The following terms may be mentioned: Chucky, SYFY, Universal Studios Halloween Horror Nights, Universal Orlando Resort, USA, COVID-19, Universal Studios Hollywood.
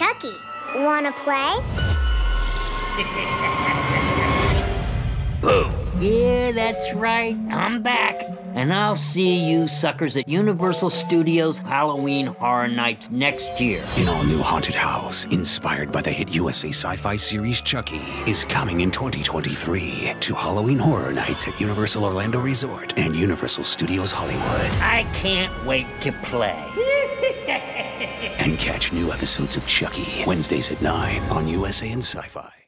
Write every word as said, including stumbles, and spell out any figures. Chucky. Wanna play? Boom! Yeah, that's right. I'm back. And I'll see you suckers at Universal Studios Halloween Horror Nights next year. An all-new haunted house, inspired by the hit U S A sci-fi series Chucky, is coming in twenty twenty-three to Halloween Horror Nights at Universal Orlando Resort and Universal Studios Hollywood. I can't wait to play. And catch new episodes of Chucky, Wednesdays at nine on U S A and SYFY.